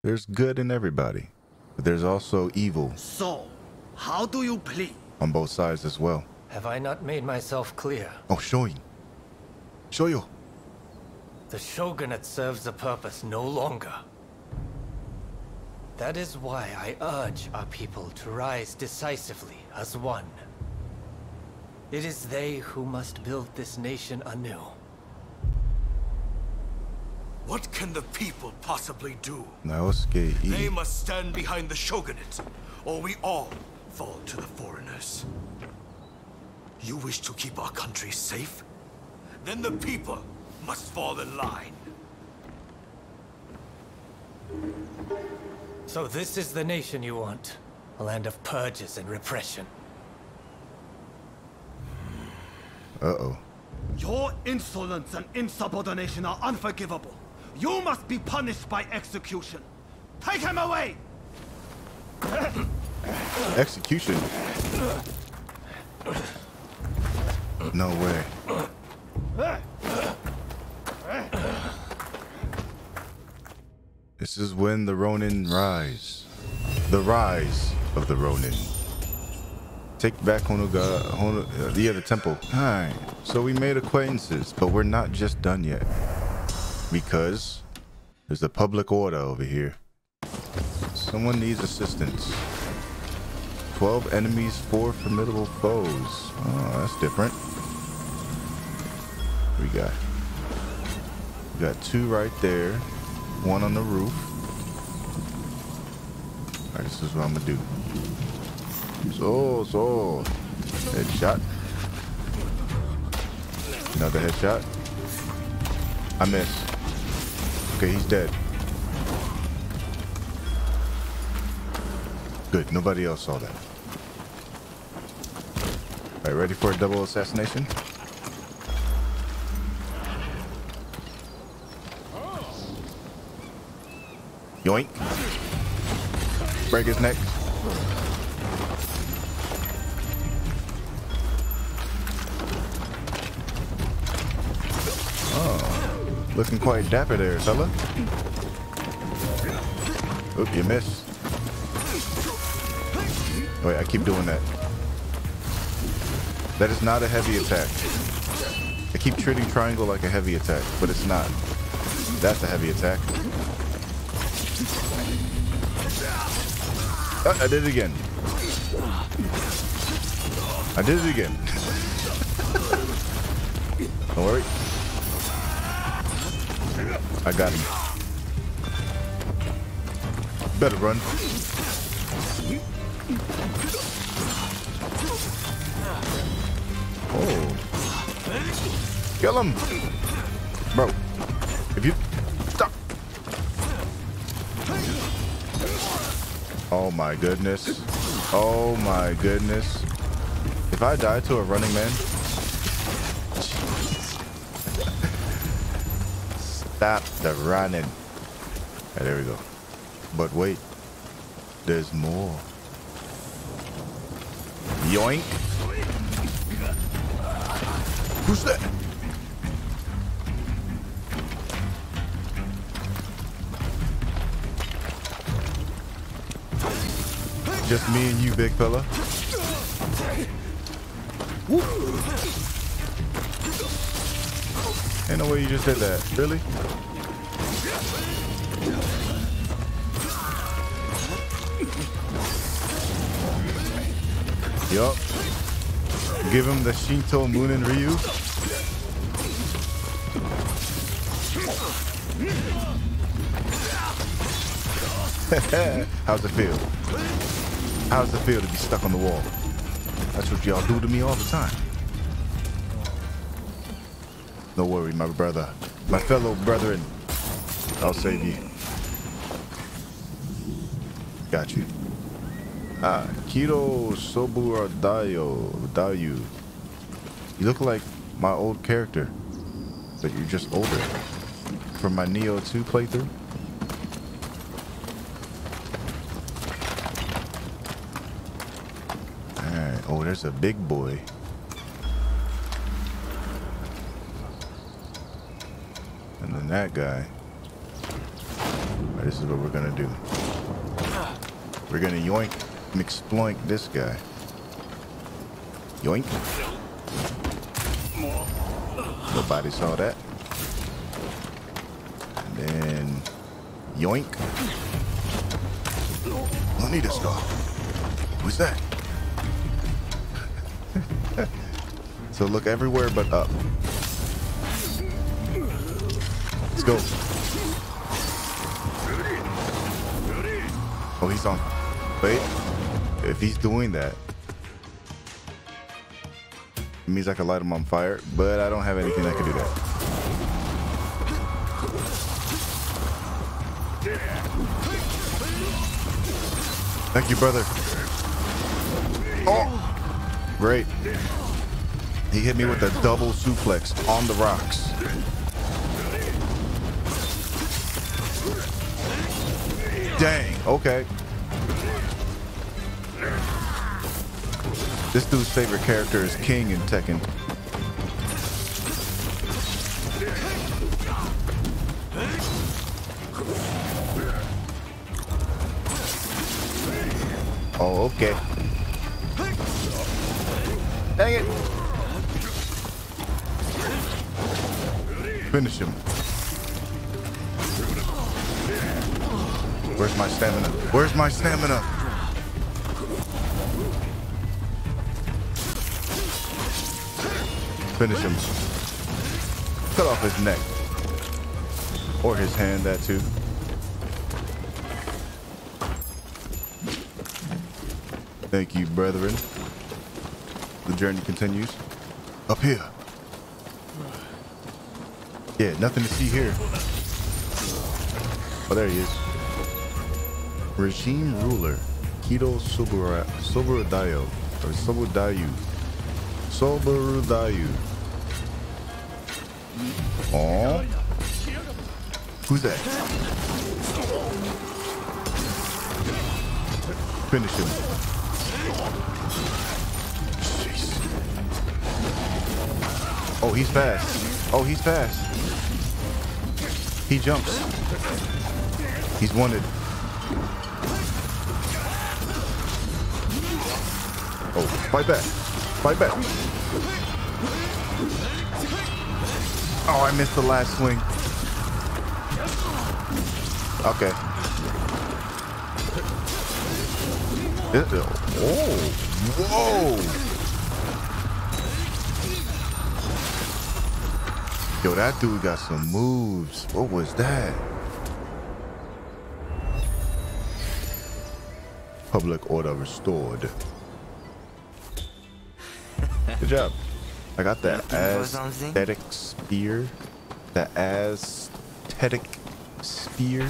there's good in everybody, but there's also evil. So, how do you play? On both sides as well. Have I not made myself clear? Oh, Shoin. Shoyo. The shogunate serves a purpose no longer. That is why I urge our people to rise decisively as one. It is they who must build this nation anew. What can the people possibly do? They must stand behind the shogunate, or we all fall to the foreigners. You wish to keep our country safe? Then the people must fall in line. So this is the nation you want. A land of purges and repression. Uh-oh. Your insolence and insubordination are unforgivable. You must be punished by execution. Take him away! Execution? No way. This is when the Ronin rise. The rise of the Ronin. Take back Hongakuji, the other temple. Alright, so we made acquaintances, but we're not just done yet. Because there's a public order over here. Someone needs assistance. 12 enemies, 4 formidable foes. Oh, that's different. We got 2 right there, 1 on the roof. Alright, this is what I'm gonna do. So headshot. Another headshot. I missed. Okay, he's dead. Good, nobody else saw that. Alright, ready for a double assassination? Yoink. Break his neck. Oh, looking quite dapper there, fella. Oop, you missed. Wait, I keep doing that. That is not a heavy attack. I keep treating triangle like a heavy attack, but it's not. That's a heavy attack. Oh, I did it again. I did it again. Don't worry. I got him. Better run. Oh. Kill him. Bro. If you... Oh my goodness. Oh my goodness. If I die to a running man. Stop the running. Right, there we go. But wait. There's more. Yoink. Who's that? Just me and you, big fella. Woo. Ain't no way you just did that. Really? Yup. Give him the Shinto Moon and Ryu. How's it feel? How's it feel to be stuck on the wall? That's what y'all do to me all the time. Don't worry, my brother. My fellow brethren. I'll save you. Got you. Kido Soborudayo. You look like my old character, but you're just older. From my Neo 2 playthrough. Alright, oh, there's a big boy. And then that guy. Alright, this is what we're gonna do. We're gonna yoink. McSploink this guy. Yoink. Nobody saw that. And then yoink. I need a scar. Who's that? So look everywhere but up. Let's go. Oh, he's on. Wait. If he's doing that, it means I can light him on fire, but I don't have anything that can do that. Thank you, brother. Oh, great. He hit me with a double suplex on the rocks. Dang. Okay. This dude's favorite character is King in Tekken. Oh, okay. Dang it! Finish him. Where's my stamina? Where's my stamina? Finish him. Cut off his neck. Or his hand, that too. Thank you, brethren. The journey continues. Up here. Yeah, nothing to see here. Oh, there he is. Regime ruler, Kido Soborudayo, or Soborudayo. Soborudayo. Oh, who's that? Finish him. Jeez. Oh, he's fast. Oh, he's fast. He jumps. He's wanted. Oh, fight back. Fight back. Oh, I missed the last swing. Okay. Oh, whoa. Yo, that dude got some moves. What was that? Public order restored. Good job. I got that aesthetic spear. The aesthetic spear.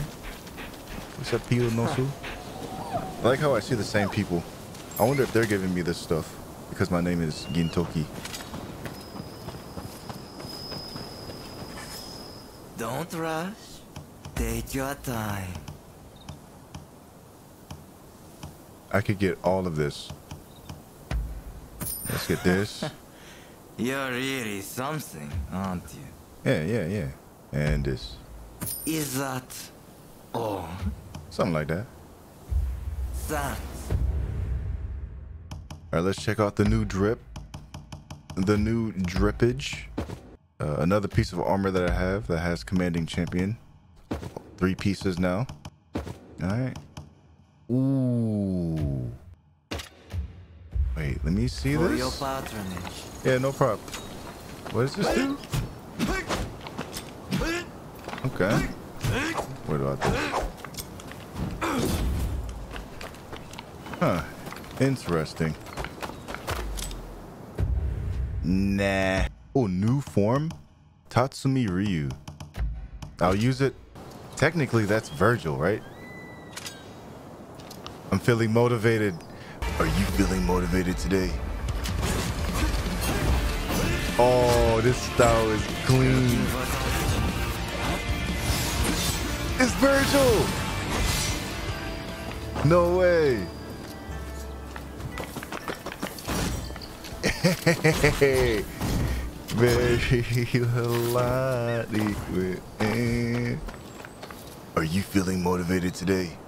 What's up, Pio Nosu? I like how I see the same people. I wonder if they're giving me this stuff because my name is Gintoki. Don't rush. Take your time. I could get all of this. Let's get this. You're really something, aren't you? Yeah. And this. Is that all? Something like that. Thanks. All right, let's check out the new drippage. Another piece of armor that I have that has Commanding Champion. 3 pieces now. Alright. Ooh. Wait, let me see this. Yeah, no problem. What does this do? Okay. What about this? Huh. Interesting. Nah. Oh, new form? Tatsumi Ryu. I'll use it. Technically, that's Virgil, right? I'm feeling motivated. Are you feeling motivated today? Oh, this style is clean. It's Virgil! No way! Hey, are you feeling motivated today?